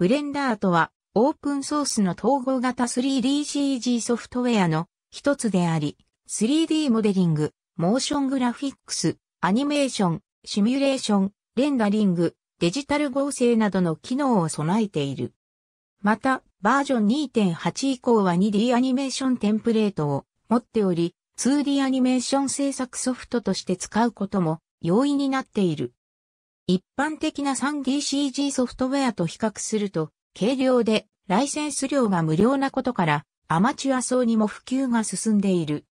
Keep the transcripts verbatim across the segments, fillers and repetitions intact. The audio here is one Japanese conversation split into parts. Blenderとは、オープンソースの統合型 スリーディーシージー ソフトウェアの一つであり、スリーディー モデリング、モーショングラフィックス、アニメーション、シミュレーション、レンダリング、デジタル合成などの機能を備えている。また、バージョン にてんはち 以降は ツーディー アニメーションテンプレートを持っており、ツーディー アニメーション制作ソフトとして使うことも容易になっている。一般的な スリーディーシージー ソフトウェアと比較すると、軽量でライセンス料が無料なことからアマチュア層にも普及が進んでいる。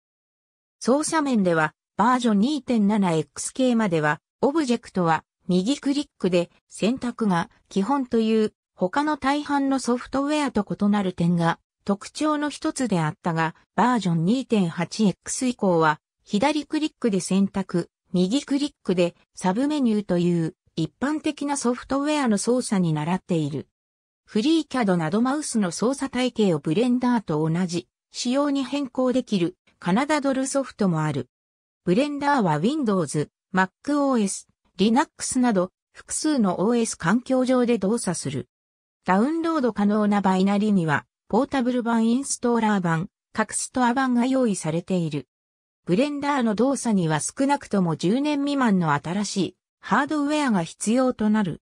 操作面ではバージョン にてんななエックスケー まではオブジェクトは右クリックで選択が基本という他の大半のソフトウェアと異なる点が特徴の一つであったが、バージョン にてんはちエックス 以降は左クリックで選択、右クリックでサブメニューという一般的なソフトウェアの操作に倣っている。FreeCAD などマウスの操作体系をBlenderと同じ仕様に変更できるカナダドルソフトもある。Blenderは Windows、MacOS、Linux など複数の オーエス 環境上で動作する。ダウンロード可能なバイナリにはポータブル版、インストーラー版、各ストア版が用意されている。Blenderの動作には少なくともじゅうねん未満の新しいハードウェアが必要となる。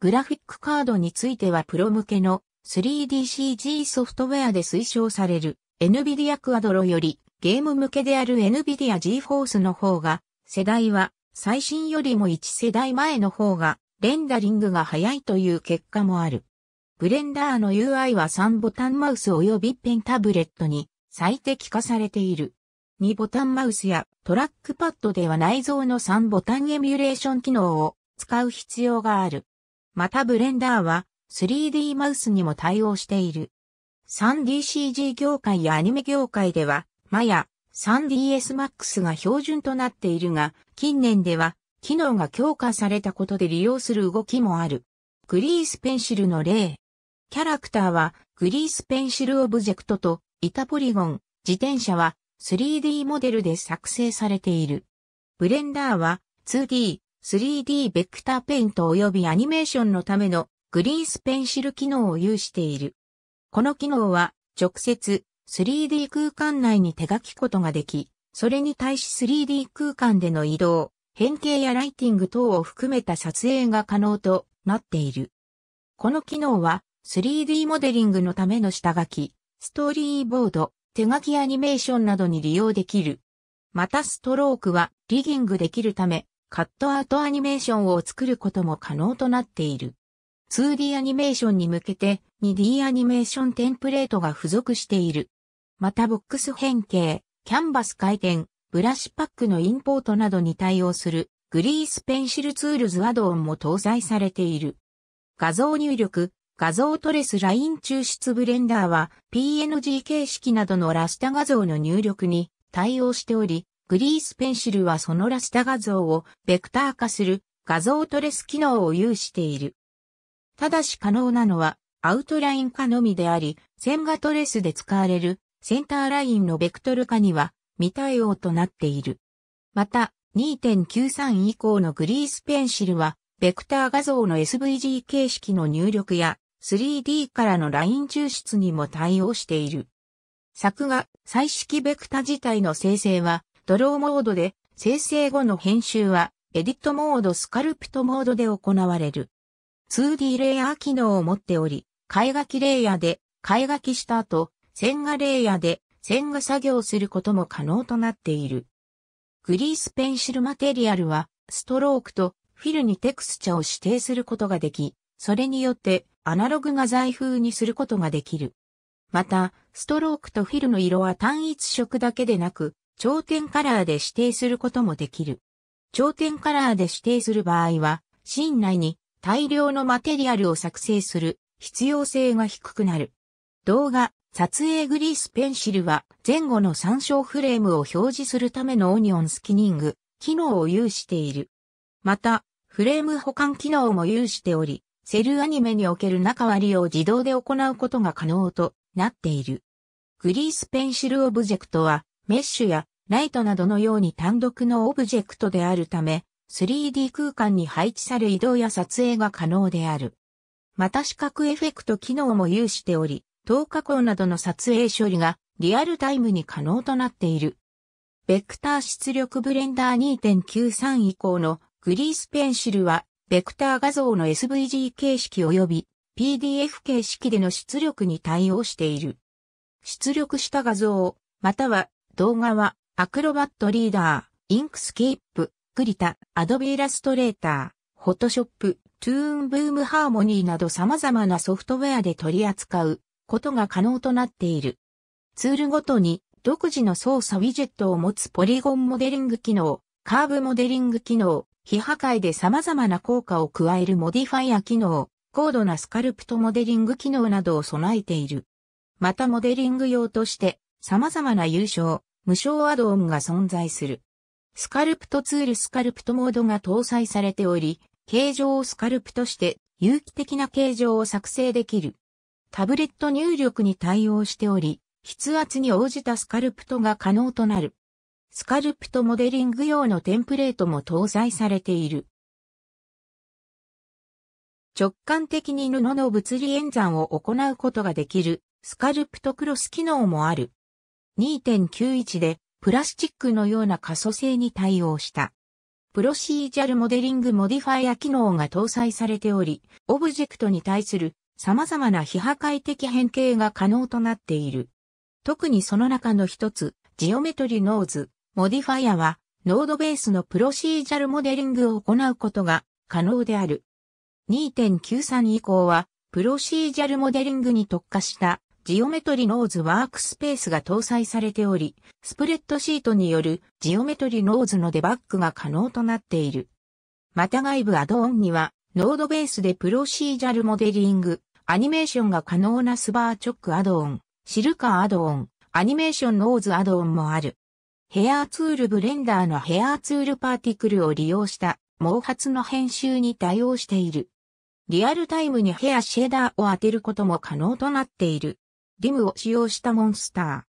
グラフィックカードについてはプロ向けの スリーディーシージー ソフトウェアで推奨される NVIDIA Quadro よりゲーム向けである NVIDIA GeForce の方が世代は最新よりもいち世代前の方がレンダリングが早いという結果もある。Blender の ユーアイ はさんボタンマウス及びペンタブレットに最適化されている。にボタンマウスやトラックパッドでは内蔵のさんボタンエミュレーション機能を使う必要がある。またブレンダーは スリーディー マウスにも対応している。スリーディーシージー 業界やアニメ業界では Maya、スリーディーエス Max が標準となっているが、近年では機能が強化されたことで利用する動きもある。グリースペンシルの例。キャラクターはグリースペンシルオブジェクトと板ポリゴン、自転車は スリーディー モデルで作成されている。ブレンダーは ツーディー、スリーディー ベクターペイント及びアニメーションのためのグリースペンシル機能を有している。この機能は直接 スリーディー 空間内に手書きことができ、それに対し スリーディー 空間での移動、変形やライティング等を含めた撮影が可能となっている。この機能は スリーディー モデリングのための下書き、ストーリーボード、手書きアニメーションなどに利用できる。またストロークはリギングできるため、カットアウトアニメーションを作ることも可能となっている。ツーディー アニメーションに向けて ツーディー アニメーションテンプレートが付属している。またボックス変形、キャンバス回転、ブラシパックのインポートなどに対応するグリースペンシルツールズアドオンも搭載されている。画像入力、画像トレスライン抽出ブレンダーは ピーエヌジー 形式などのラスタ画像の入力に対応しており、グリースペンシルはそのラスタ画像をベクター化する画像トレス機能を有している。ただし可能なのはアウトライン化のみであり、線画トレスで使われるセンターラインのベクトル化には未対応となっている。また にてんきゅうさん 以降のグリースペンシルはベクター画像の エスブイジー 形式の入力や スリーディー からのライン抽出にも対応している。作画、彩色ベクタ自体の生成はドローモードで、生成後の編集は、エディットモード、スカルプトモードで行われる。ツーディー レイヤー機能を持っており、絵画機レイヤーで、絵画機した後、線画レイヤーで、線画作業することも可能となっている。グリースペンシルマテリアルは、ストロークとフィルにテクスチャを指定することができ、それによって、アナログ画材風にすることができる。また、ストロークとフィルの色は単一色だけでなく、頂点カラーで指定することもできる。頂点カラーで指定する場合は、シーン内に大量のマテリアルを作成する必要性が低くなる。動画、撮影グリースペンシルは前後の参照フレームを表示するためのオニオンスキニング機能を有している。また、フレーム保管機能も有しており、セルアニメにおける中割りを自動で行うことが可能となっている。グリースペンシルオブジェクトはメッシュやライトなどのように単独のオブジェクトであるため、スリーディー 空間に配置され移動や撮影が可能である。また視覚エフェクト機能も有しており、等加工などの撮影処理がリアルタイムに可能となっている。ベクター出力ブレンダー にてんきゅうさん 以降のグリースペンシルは、ベクター画像の エスブイジー 形式及び ピーディーエフ 形式での出力に対応している。出力した画像、または動画は、アクロバットリーダー、インクスケープ、クリタ、アドビイラストレーター、フォトショップ、トゥーンブームハーモニーなど様々なソフトウェアで取り扱うことが可能となっている。ツールごとに独自の操作ウィジェットを持つポリゴンモデリング機能、カーブモデリング機能、非破壊で様々な効果を加えるモディファイア機能、高度なスカルプトモデリング機能などを備えている。またモデリング用として様々な有償、無償アドオンが存在する。スカルプトツールスカルプトモードが搭載されており、形状をスカルプトして有機的な形状を作成できる。タブレット入力に対応しており、筆圧に応じたスカルプトが可能となる。スカルプトモデリング用のテンプレートも搭載されている。直感的に布の物理演算を行うことができるスカルプトクロス機能もある。にてんきゅういち でプラスチックのような可塑性に対応した。プロシージャルモデリングモディファイア機能が搭載されており、オブジェクトに対する様々な非破壊的変形が可能となっている。特にその中の一つ、ジオメトリノーズ、モディファイアは、ノードベースのプロシージャルモデリングを行うことが可能である。にてんきゅうさん 以降は、プロシージャルモデリングに特化したジオメトリノーズワークスペースが搭載されており、スプレッドシートによるジオメトリノーズのデバッグが可能となっている。また外部アドオンには、ノードベースでプロシージャルモデリング、アニメーションが可能なスバーチョックアドオン、シルカーアドオン、アニメーションノーズアドオンもある。ヘアーツールブレンダーのヘアーツールパーティクルを利用した毛髪の編集に対応している。リアルタイムにヘアシェーダーを当てることも可能となっている。リムを使用したモンスタ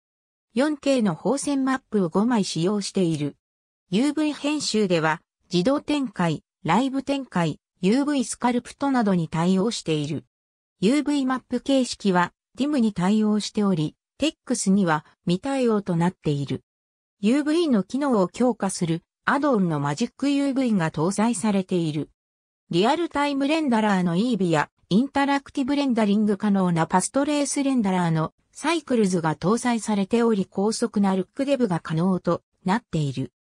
ー。よんケー の放線マップをごまい使用している。ユーブイ 編集では自動展開、ライブ展開、ユーブイ スカルプトなどに対応している。ユーブイ マップ形式はディムに対応しており、テックス には未対応となっている。ユーブイ の機能を強化するアドオンのマジック ユーブイ が搭載されている。リアルタイムレンダラーの イービー やインタラクティブレンダリング可能なパストレースレンダラーのサイクルズが搭載されており高速なルックデブが可能となっている。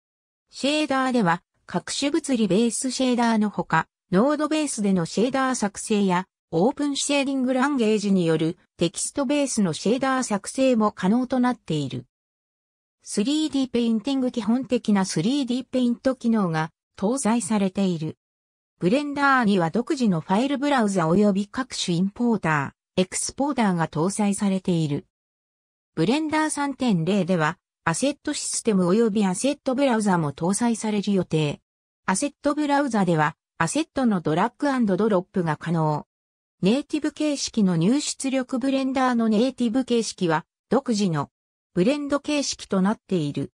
シェーダーでは各種物理ベースシェーダーのほか、ノードベースでのシェーダー作成やオープンシェーディングランゲージによるテキストベースのシェーダー作成も可能となっている。スリーディー ペインティング基本的な スリーディー ペイント機能が搭載されている。ブレンダーには独自のファイルブラウザ及び各種インポーター、エクスポーターが搭載されている。ブレンダー さんてんゼロ では、アセットシステム及びアセットブラウザも搭載される予定。アセットブラウザでは、アセットのドラッグ&ドロップが可能。ネイティブ形式の入出力ブレンダーのネイティブ形式は、独自のブレンド形式となっている。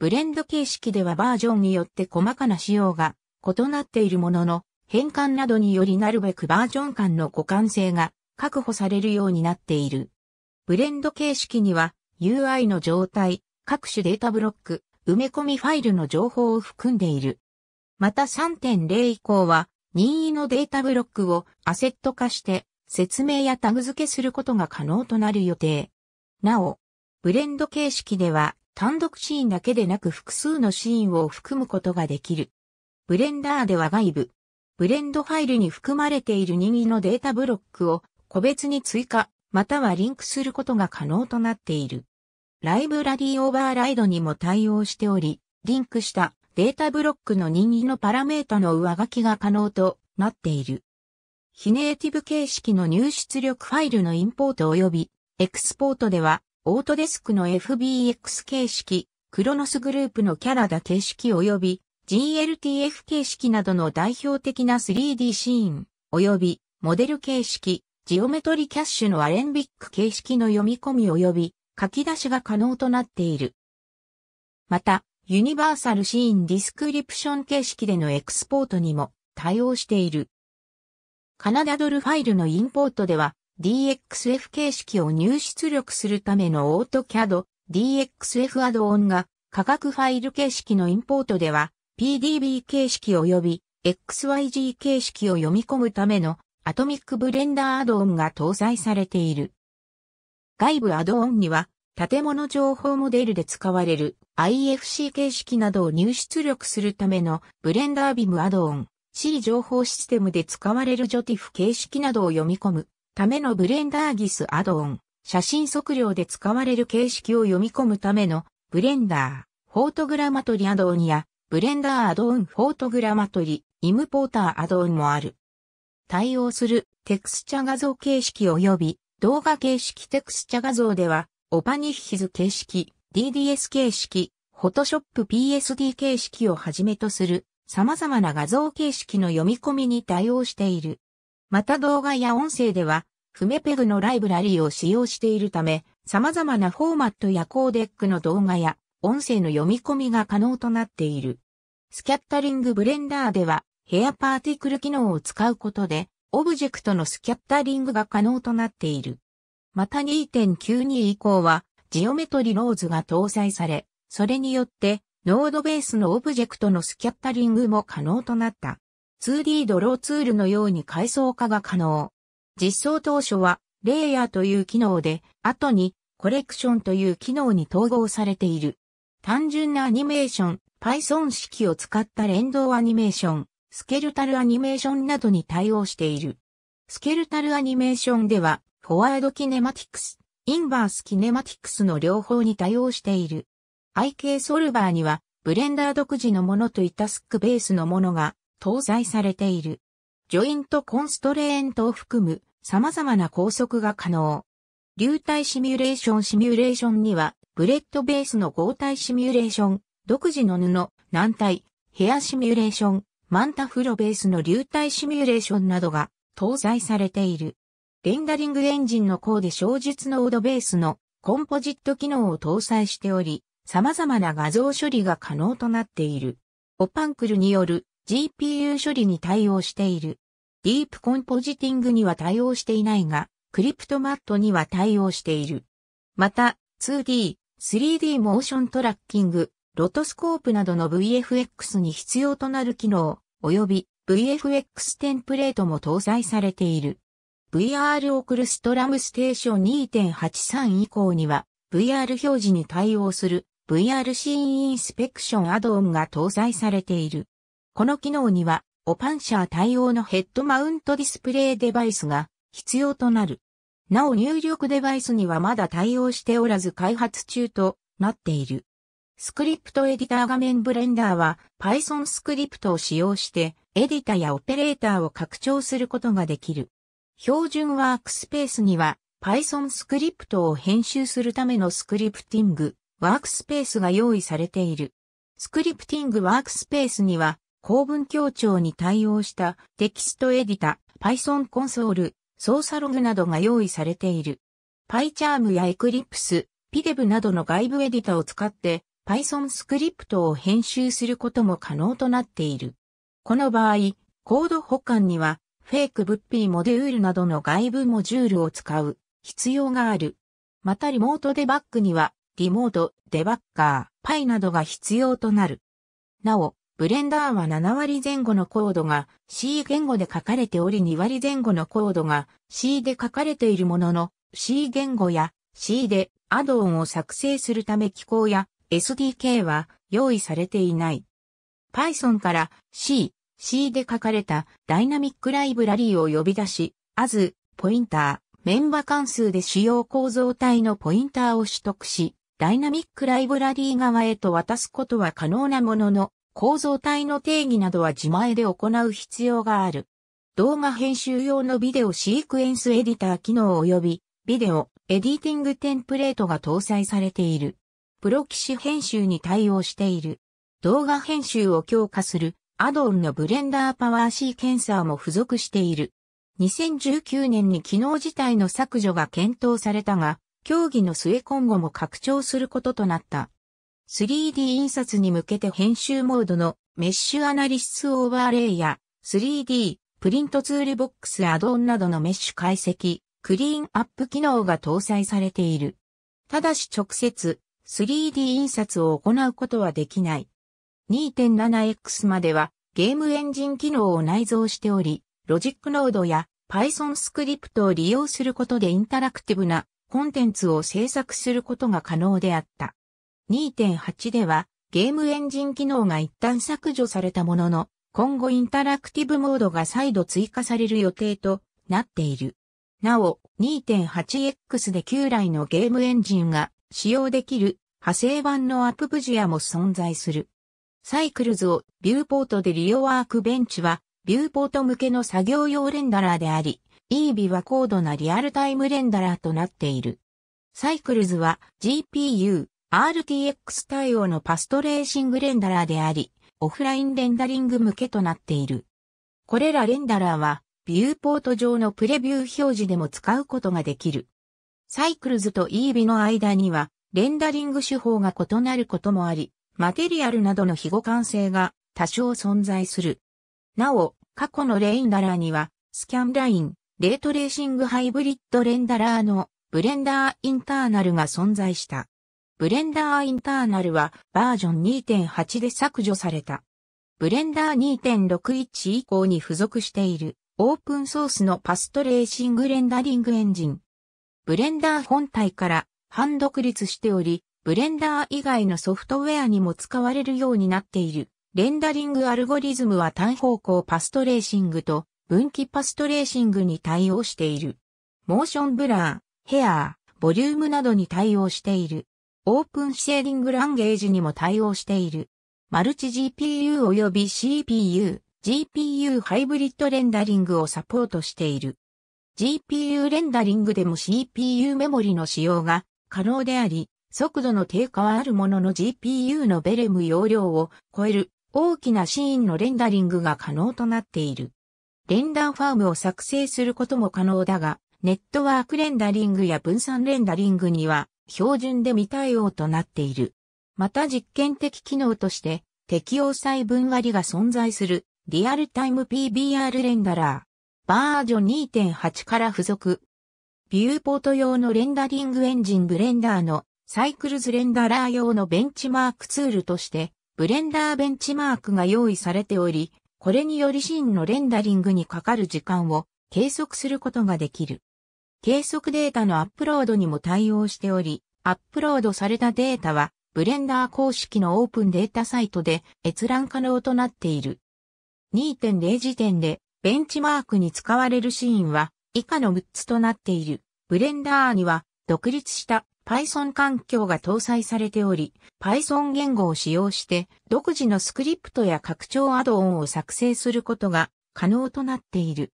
ブレンド形式ではバージョンによって細かな仕様が、異なっているものの、変換などによりなるべくバージョン間の互換性が確保されるようになっている。ブレンド形式には ユーアイ の状態、各種データブロック、埋め込みファイルの情報を含んでいる。また さんてんゼロ 以降は任意のデータブロックをアセット化して説明やタグ付けすることが可能となる予定。なお、ブレンド形式では単独シーンだけでなく複数のシーンを含むことができる。ブレンダーでは外部、ブレンドファイルに含まれている任意のデータブロックを個別に追加、またはリンクすることが可能となっている。ライブラリーオーバーライドにも対応しており、リンクしたデータブロックの任意のパラメータの上書きが可能となっている。非ネイティブ形式の入出力ファイルのインポート及びエクスポートでは、オートデスクの エフビーエックス 形式、クロノスグループのキャラダ形式及び、ジーエルティーエフ 形式などの代表的な スリーディー シーン、及び、モデル形式、ジオメトリキャッシュのアレンビック形式の読み込み及び、書き出しが可能となっている。また、ユニバーサルシーンディスクリプション形式でのエクスポートにも対応している。カナダドルファイルのインポートでは ディーエックスエフ 形式を入出力するための AutoCAD、ディーエックスエフ アドオンが価格ファイル形式のインポートでは ピーディービー 形式及び エックスワイゼット 形式を読み込むためのアトミックブレンダーアドオンが搭載されている。外部アドオンには建物情報モデルで使われる アイエフシー 形式などを入出力するためのブレンダービムアドオン、シー 情報システムで使われるジョティフ 形式などを読み込むためのブレンダーギスアドオン、写真測量で使われる形式を読み込むためのブレンダー、フォートグラマトリアドオンやブレンダーアドオンフォートグラマトリ、イムポーターアドオンもある。対応するテクスチャ画像形式及び動画形式テクスチャ画像ではオパニッヒズ形式、ディーディーエス 形式、フォトショップ ピーエスディー 形式をはじめとする様々な画像形式の読み込みに対応している。また動画や音声ではフメペグのライブラリーを使用しているため様々なフォーマットやコーデックの動画や音声の読み込みが可能となっている。スキャッタリングブレンダーではヘアパーティクル機能を使うことで、オブジェクトのスキャッタリングが可能となっている。また にてんきゅうに 以降は、ジオメトリローズが搭載され、それによって、ノードベースのオブジェクトのスキャッタリングも可能となった。ツーディー ドローツールのように階層化が可能。実装当初は、レイヤーという機能で、後に、コレクションという機能に統合されている。単純なアニメーション、Python 式を使った連動アニメーション。スケルタルアニメーションなどに対応している。スケルタルアニメーションでは、フォワードキネマティクス、インバースキネマティクスの両方に対応している。背景ソルバーには、ブレンダー独自のものといったスクベースのものが搭載されている。ジョイントコンストレーントを含む様々な拘束が可能。流体シミュレーションシミュレーションには、ブレッドベースの合体シミュレーション、独自の布、軟体、ヘアシミュレーション、マンタフロベースの流体シミュレーションなどが搭載されている。レンダリングエンジンの項で小述ノードベースのコンポジット機能を搭載しており、様々な画像処理が可能となっている。オパンクルによる ジーピーユー 処理に対応している。ディープコンポジティングには対応していないが、クリプトマットには対応している。また、ツーディー、スリーディー モーショントラッキング、ロトスコープなどの ブイエフエックス に必要となる機能、及び ブイエフエックス テンプレートも搭載されている。ブイアール オクルストラムステーション にてんはちさん 以降には ブイアール 表示に対応する ブイアール シーンインスペクションアドオンが搭載されている。この機能にはオパンシャー対応のヘッドマウントディスプレイデバイスが必要となる。なお入力デバイスにはまだ対応しておらず開発中となっている。スクリプトエディター画面ブレンダーは Python スクリプトを使用してエディタやオペレーターを拡張することができる。標準ワークスペースには Python スクリプトを編集するためのスクリプティングワークスペースが用意されている。スクリプティングワークスペースには構文強調に対応したテキストエディタ、Python コンソール、操作ログなどが用意されている。PyCharm や Eclipse、PyDev などの外部エディタを使ってPython スクリプトを編集することも可能となっている。この場合、コード保管には、FakeVP モデュールなどの外部モジュールを使う必要がある。またリモートデバッグには、リモート、デバッカー、パイなどが必要となる。なお、ブレンダーはななわりぜん後のコードが C 言語で書かれておりにわりぜん後のコードが C で書かれているものの、C 言語や C でアドオンを作成するため機構や、エスディーケー は用意されていない。Python から C、C で書かれたダイナミックライブラリーを呼び出し、as、ポインター、メンバ関数で主要構造体のポインターを取得し、ダイナミックライブラリー側へと渡すことは可能なものの、構造体の定義などは自前で行う必要がある。動画編集用のビデオシークエンスエディター機能及び、ビデオ、エディティングテンプレートが搭載されている。プロキシ編集に対応している。動画編集を強化するアドオンのブレンダーパワーシーケンサーも付属している。にせんじゅうきゅうねんに機能自体の削除が検討されたが、協議の末今後も拡張することとなった。スリーディー 印刷に向けて編集モードのメッシュアナリシスオーバーレイや スリーディー ププリントツールボックスアドオンなどのメッシュ解析、クリーンアップ機能が搭載されている。ただし直接 スリーディー 印刷を行うことはできない。にてんななエックス まではゲームエンジン機能を内蔵しており、ロジックノードや Python スクリプトを利用することでインタラクティブなコンテンツを制作することが可能であった。にてんはち ではゲームエンジン機能が一旦削除されたものの、今後インタラクティブモードが再度追加される予定となっている。なお にてんはちエックス で旧来のゲームエンジンが使用できる派生版のアプブジアも存在する。サイクルズをビューポートで利用ワークベンチはビューポート向けの作業用レンダラーであり、Eevee は高度なリアルタイムレンダラーとなっている。サイクルズは ジーピーユー、アールティーエックス 対応のパストレーシングレンダラーであり、オフラインレンダリング向けとなっている。これらレンダラーはビューポート上のプレビュー表示でも使うことができる。サイクルズと Eevee の間にはレンダリング手法が異なることもあり、マテリアルなどの非互換性が多少存在する。なお、過去のレンダラーには、スキャンライン、レートレーシングハイブリッドレンダラーのブレンダーインターナルが存在した。ブレンダーインターナルはバージョン にてんはち で削除された。ブレンダー にてんろくいち 以降に付属しているオープンソースのパストレーシングレンダリングエンジン。ブレンダー本体から半独立しており、ブレンダー以外のソフトウェアにも使われるようになっている。レンダリングアルゴリズムは単方向パストレーシングと分岐パストレーシングに対応している。モーションブラー、ヘアー、ボリュームなどに対応している。オープンシェーディングランゲージにも対応している。マルチ ジーピーユー 及び シーピーユー、ジーピーユー ハイブリッドレンダリングをサポートしている。ジーピーユー レンダリングでも シーピーユー メモリの使用が可能であり、速度の低下はあるものの ジーピーユー のベレム容量を超える大きなシーンのレンダリングが可能となっている。レンダーファームを作成することも可能だが、ネットワークレンダリングや分散レンダリングには標準で未対応となっている。また実験的機能として適用細分割が存在するリアルタイム ピービーアール レンダラー。バージョン にてんはち から付属。ビューポート用のレンダリングエンジンブレンダーのサイクルズレンダラー用のベンチマークツールとして、ブレンダーベンチマークが用意されており、これによりシーンのレンダリングにかかる時間を計測することができる。計測データのアップロードにも対応しており、アップロードされたデータは、ブレンダー公式のオープンデータサイトで閲覧可能となっている。にてんれい 時点で、ベンチマークに使われるシーンは、以下のむっつとなっている。ブレンダーには、独立した、Python 環境が搭載されており、Python 言語を使用して独自のスクリプトや拡張アドオンを作成することが可能となっている。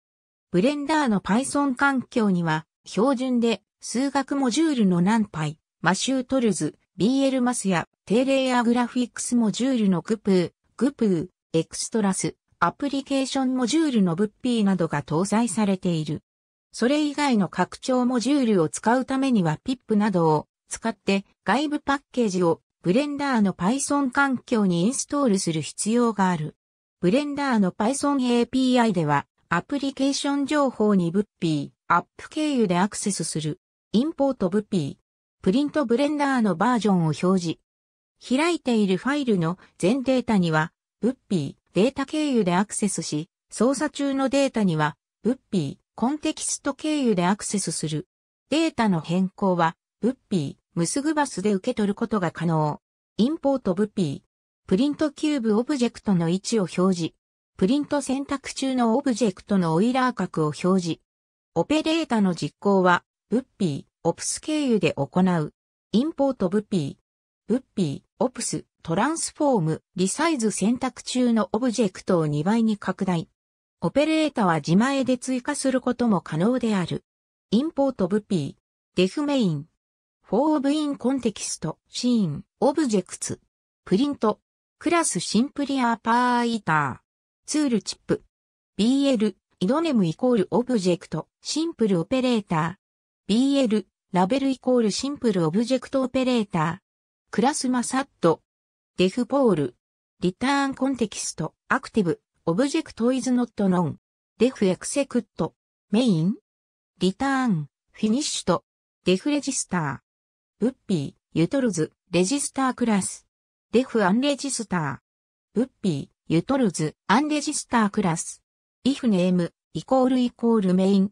ブレンダーの Python 環境には標準で数学モジュールの NumPy、マシュートルズ、ビーエル マスや低レイヤーグラフィックスモジュールの ジーピーユー、ジーピーユー、エクストラス、アプリケーションモジュールの ブイピー などが搭載されている。それ以外の拡張モジュールを使うためには ピップ などを使って外部パッケージを Blender の Python 環境にインストールする必要がある。Blender の Python エーピーアイ ではアプリケーション情報に ブイピー、アップ経由でアクセスする。インポート ブイピー、プリント Blender のバージョンを表示。開いているファイルの全データには ブイピー、データ経由でアクセスし、操作中のデータには ブイピー、コンテキスト経由でアクセスする。データの変更は、ブイピー、ムスグバスで受け取ることが可能。インポート ブイピー、プリントキューブオブジェクトの位置を表示。プリント選択中のオブジェクトのオイラー角を表示。オペレータの実行は、ブイピー、オプス 経由で行う。インポート ブイピー、ブイピー、オプス、トランスフォーム、リサイズ選択中のオブジェクトをにばいに拡大。オペレータは自前で追加することも可能である。インポート ブイピー、ディーエフ メイン、フォー of in context、シーン、objects、プリント、クラスシンプリアパーイーター、ツールチップ、ビーエル、イドネムイコールオブジェクト、シンプルオペレーター、ビーエル、ラベルイコールシンプルオブジェクトオペレーター、クラスマサッド、ディーエフ ポール、リターンコンテキスト、アクティブ、オブジェクトイズノットノン。def エクセクット、メイン、リターン、フィニッシュと、def レジスター、ブッピー、ユトルズ、レジスタークラス、def アンレジスター、ブッピー、ユトルズ、アンレジスタークラス、if ネーム、イコールイコールメイン、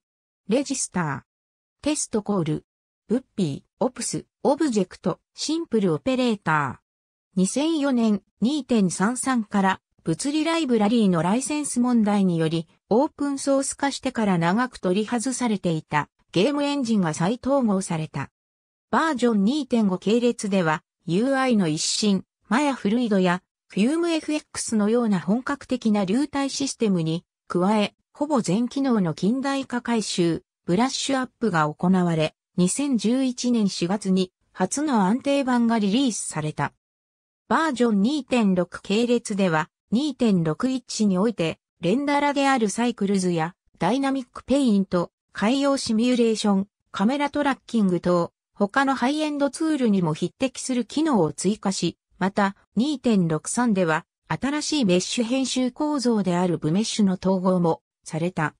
レジスター、テストコール、ブッピー、オプス、オブジェクト、シンプルオペレーター。にせんよねん にてんさんさん から物理ライブラリーのライセンス問題によりオープンソース化してから長く取り外されていたゲームエンジンが再統合された。バージョン にてんご 系列では ユーアイ の一新、Mayaフルイドや FumeFX のような本格的な流体システムに加え、ほぼ全機能の近代化改修、ブラッシュアップが行われ、にせんじゅういちねんしがつに初の安定版がリリースされた。バージョン にてんろく 系列では にてんろくいち においてレンダラであるサイクルズやダイナミックペイント、海洋シミュレーション、カメラトラッキング等、他のハイエンドツールにも匹敵する機能を追加し、また にてんろくさん では新しいメッシュ編集構造であるブメッシュの統合もされた。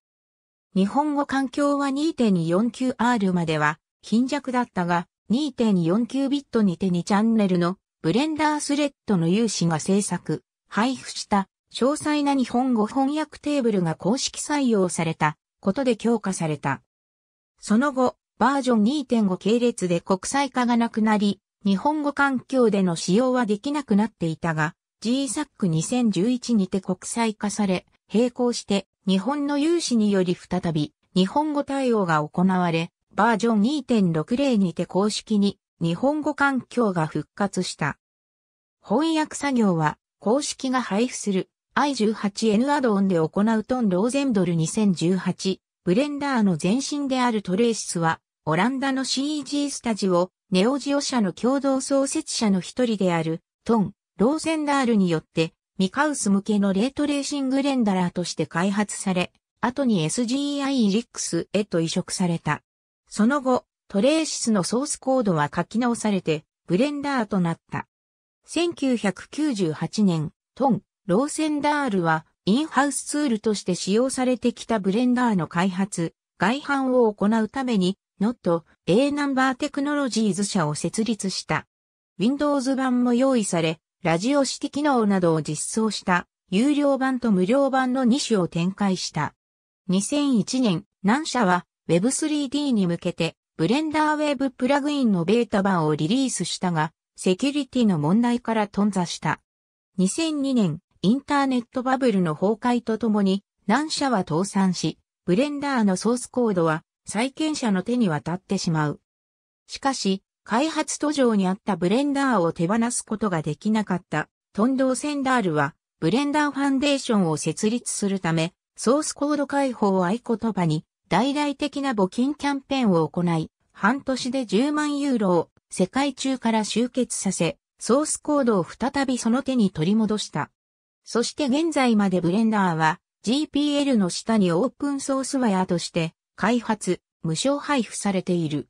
日本語環境は にてんよんきゅうアール までは貧弱だったが にてんよんきゅう ビットにてにチャンネルのブレンダースレッドの有志が制作、配布した詳細な日本語翻訳テーブルが公式採用されたことで強化された。その後、バージョン にてんご 系列で国際化がなくなり、日本語環境での使用はできなくなっていたが、ジーサックにせんじゅういち にて国際化され、並行して日本の有志により再び日本語対応が行われ、バージョン にてんろくぜろ にて公式に日本語環境が復活した。翻訳作業は公式が配布する アイじゅうはちエヌ アドオンで行うトンローゼンドルにせんじゅうはち、ブレンダーの前身であるトレーシスはオランダの シーイージー スタジオ、ネオジオ社の共同創設者の一人であるトン・ローゼンダールによってミカウス向けのレートレーシングレンダラーとして開発され、後に エスジーアイリックス へと移植された。その後、トレーシスのソースコードは書き直されて、ブレンダーとなった。せんきゅうひゃくきゅうじゅうはちねん、トン・ローゼンダールは、インハウスツールとして使用されてきたブレンダーの開発、外販を行うために、Not A Number Technologies 社を設立した。Windows 版も用意され、ラジオシティ機能などを実装した、有料版と無料版のに種を展開した。にせんいちねん、南社は、ウェブスリーディー に向けて、ブレンダーウェブプラグインのベータ版をリリースしたが、セキュリティの問題から頓挫した。にせんにねん、インターネットバブルの崩壊とともに、南社は倒産し、ブレンダーのソースコードは、債権者の手に渡ってしまう。しかし、開発途上にあったブレンダーを手放すことができなかった、トン・ローゼンダールは、ブレンダーファンデーションを設立するため、ソースコード開放を合言葉に、大々的な募金キャンペーンを行い、半年でじゅうまんユーロを世界中から集結させ、ソースコードを再びその手に取り戻した。そして現在までブレンダーは ジーピーエル の下にオープンソースウェアとして開発、無償配布されている。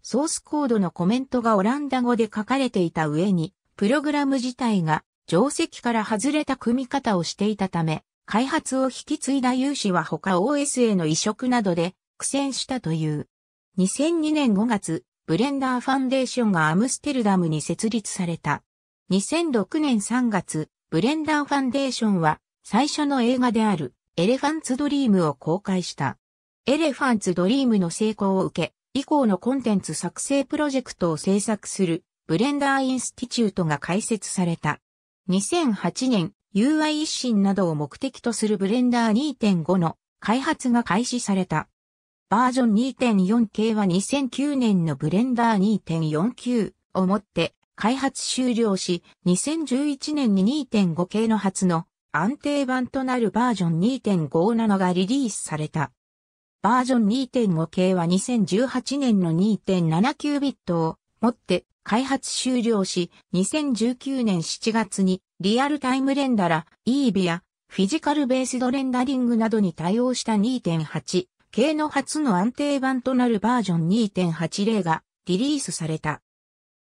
ソースコードのコメントがオランダ語で書かれていた上に、プログラム自体が定石から外れた組み方をしていたため、開発を引き継いだ有志は他 オーエス への移植などで苦戦したという。にせんにねんごがつ、ブレンダーファンデーションがアムステルダムに設立された。にせんろくねんさんがつ、ブレンダーファンデーションは最初の映画であるエレファンツドリームを公開した。エレファンツドリームの成功を受け、以降のコンテンツ作成プロジェクトを制作するブレンダーインスティチュートが開設された。にせんはちねん、ユーアイ 一新などを目的とするブレンダー にてんご の開発が開始された。バージョン にてんよん 系はにせんきゅうねんのブレンダー にてんよんきゅう をもって開発終了し、にせんじゅういちねんに にてんご 系の初の安定版となるバージョン にてんごじゅうなな がリリースされた。バージョン にてんご 系はにせんじゅうはちねんの にてんななきゅう ビットをもって開発終了し、にせんじゅうきゅうねんしちがつにリアルタイムレンダラ、Eevee やフィジカルベースドレンダリングなどに対応した にてんはち 系の初の安定版となるバージョン にてんはちじゅう がリリースされた。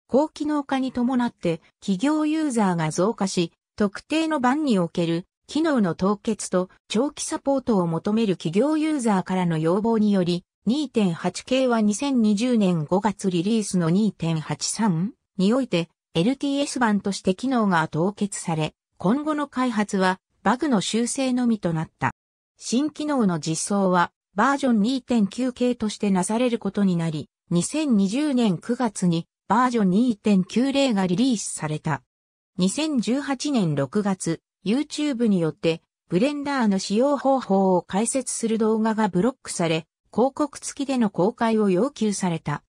高機能化に伴って企業ユーザーが増加し、特定の版における機能の凍結と長期サポートを求める企業ユーザーからの要望により、にてんはち 系はにせんにじゅうねんごがつリリースの にてんはちさん において エルティーエス 版として機能が凍結され、今後の開発はバグの修正のみとなった。新機能の実装はバージョン にてんきゅう 系としてなされることになり、にせんにじゅうねんくがつにバージョン にてんきゅうじゅう がリリースされた。にせんじゅうはちねんろくがつ、YouTube によってBlenderの使用方法を解説する動画がブロックされ、広告付きでの公開を要求された。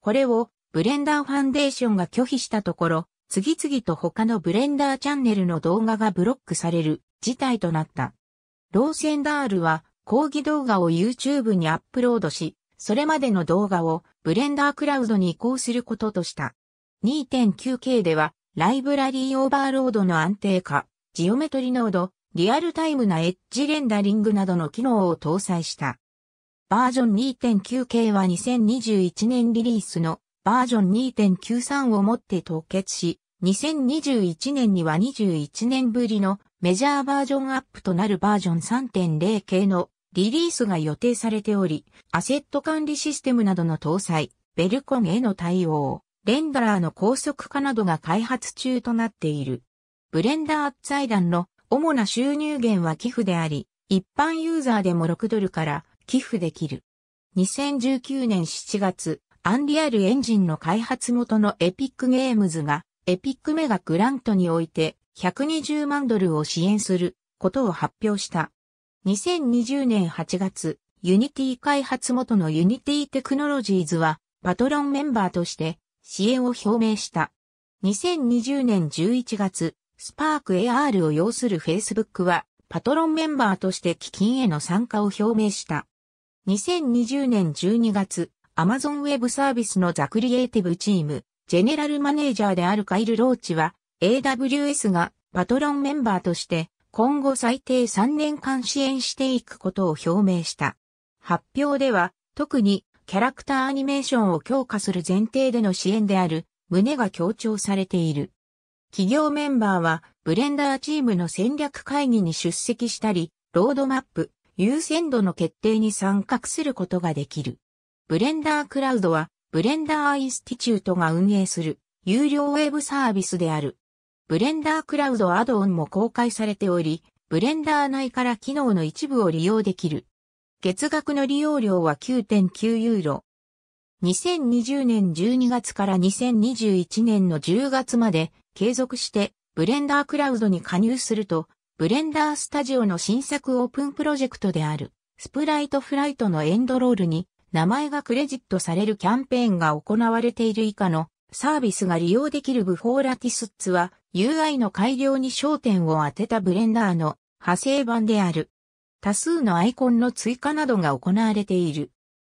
これをBlenderファンデーションが拒否したところ、次々と他のBlenderチャンネルの動画がブロックされる事態となった。ローセンダールは講義動画を YouTube にアップロードし、それまでの動画をBlenderクラウドに移行することとした。にてんきゅうけい ではライブラリーオーバーロードの安定化、ジオメトリノード、リアルタイムなエッジレンダリングなどの機能を搭載した。バージョン にてんきゅう 系はにせんにじゅういちねんリリースのバージョン にてんきゅうさん をもって凍結し、にせんにじゅういちねんにはにじゅういちねんぶりのメジャーバージョンアップとなるバージョン さんてんゼロ 系のリリースが予定されており、アセット管理システムなどの搭載、ベルコンへの対応、レンダラーの高速化などが開発中となっている。ブレンダー財団の主な収入源は寄付であり、一般ユーザーでもろくドルから寄付できる。にせんじゅうきゅうねんしちがつ、アンリアルエンジンの開発元のエピックゲームズが、エピックメガグラントにおいて、ひゃくにじゅうまんドルを支援することを発表した。にせんにじゅうねんはちがつ、ユニティ開発元のユニティテクノロジーズは、パトロンメンバーとして支援を表明した。にせんにじゅうねんじゅういちがつ、スパーク エーアール を擁する Facebook は、パトロンメンバーとして基金への参加を表明した。にせんにじゅうねんじゅうにがつ、Amazon Web サービスのザ・クリエイティブチーム、ジェネラルマネージャーであるカイル・ローチは、エーダブリューエス がパトロンメンバーとして、今後最低さんねんかん支援していくことを表明した。発表では、特にキャラクターアニメーションを強化する前提での支援である、旨が強調されている。企業メンバーは、ブレンダーチームの戦略会議に出席したり、ロードマップ、優先度の決定に参画することができる。ブレンダークラウドは、ブレンダーインスティチュートが運営する、有料ウェブサービスである。ブレンダークラウドアドオンも公開されており、ブレンダー内から機能の一部を利用できる。月額の利用料は きゅうてんきゅうユーロ。にせんにじゅうねんじゅうにがつからにせんにじゅういちねんのじゅうがつまで、継続して、ブレンダークラウドに加入すると、ブレンダースタジオの新作オープンプロジェクトである、スプライトフライトのエンドロールに、名前がクレジットされるキャンペーンが行われている以下のサービスが利用できるBefore Latis ツーは、ユーアイ の改良に焦点を当てたブレンダーの派生版である。多数のアイコンの追加などが行われている。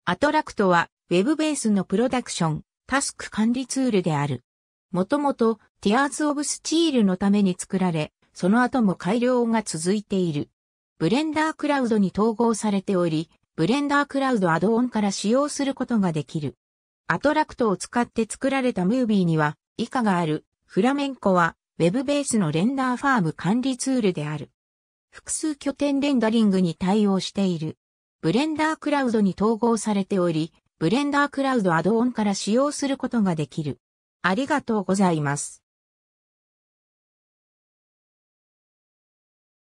アトラクトは、ウェブベースのプロダクション、タスク管理ツールである。もともと、Tears of Steel のために作られ、その後も改良が続いている。ブレンダークラウドに統合されており、ブレンダークラウドアドオンから使用することができる。アトラクトを使って作られたムービーには以下がある。フラメンコはウェブベースのレンダーファーム管理ツールである。複数拠点レンダリングに対応している。ブレンダークラウドに統合されており、ブレンダークラウドアドオンから使用することができる。ありがとうございます。